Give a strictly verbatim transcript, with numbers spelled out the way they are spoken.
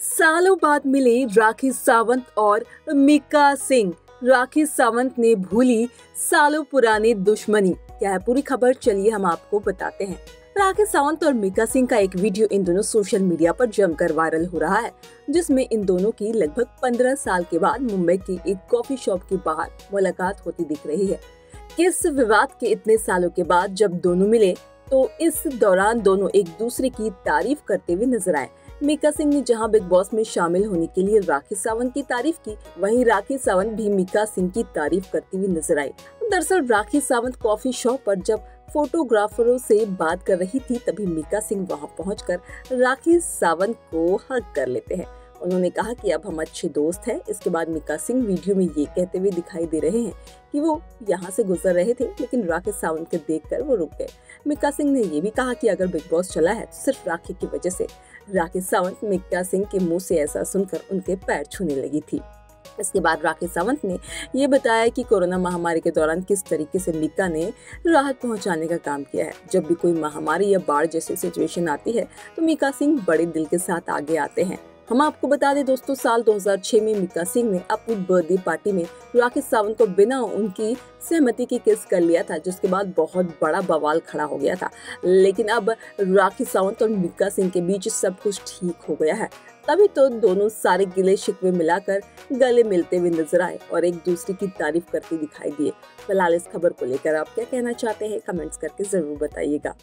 सालों बाद मिले राखी सावंत और मिका सिंह। राखी सावंत ने भूली सालों पुरानी दुश्मनी। क्या है पूरी खबर, चलिए हम आपको बताते हैं। राखी सावंत और मिका सिंह का एक वीडियो इन दोनों सोशल मीडिया पर जमकर वायरल हो रहा है, जिसमें इन दोनों की लगभग पंद्रह साल के बाद मुंबई की एक कॉफी शॉप के बाहर मुलाकात होती दिख रही है। इस विवाद के इतने सालों के बाद जब दोनों मिले तो इस दौरान दोनों एक दूसरे की तारीफ करते हुए नजर आए। मिका सिंह ने जहां बिग बॉस में शामिल होने के लिए राखी सावंत की तारीफ की, वहीं राखी सावंत भी मिका सिंह की तारीफ करती हुई नजर आई। दरअसल राखी सावंत कॉफी शॉप पर जब फोटोग्राफरों से बात कर रही थी, तभी मिका सिंह वहां पहुंचकर राखी सावंत को हग कर लेते हैं। उन्होंने कहा कि अब हम अच्छे दोस्त हैं। इसके बाद मिका सिंह वीडियो में ये कहते हुए दिखाई दे रहे हैं कि वो यहाँ से गुजर रहे थे, लेकिन राखी सावंत को देखकर वो रुक गए। मिका सिंह ने ये भी कहा कि अगर बिग बॉस चला है तो सिर्फ राखी की वजह से। राखी सावंत मिका सिंह के मुंह से ऐसा सुनकर उनके पैर छूने लगी थी। इसके बाद राखी सावंत ने ये बताया कि कोरोना महामारी के दौरान किस तरीके से मिका ने राहत पहुंचाने का काम किया है। जब भी कोई महामारी या बाढ़ जैसी सिचुएशन आती है तो मिका सिंह बड़े दिल के साथ आगे आते हैं। हम आपको बता दें दोस्तों, साल दो हज़ार छह में मिका सिंह ने अपनी बर्थडे पार्टी में राखी सावंत को बिना उनकी सहमति के किस कर लिया था, जिसके बाद बहुत बड़ा बवाल खड़ा हो गया था। लेकिन अब राखी सावंत और मिका सिंह के बीच सब कुछ ठीक हो गया है। तभी तो दोनों सारे गिले शिकवे मिलाकर गले मिलते हुए नजर आए और एक दूसरे की तारीफ करते दिखाई दिए। फिलहाल इस खबर को लेकर आप क्या कहना चाहते हैं, कमेंट्स करके जरूर बताइएगा।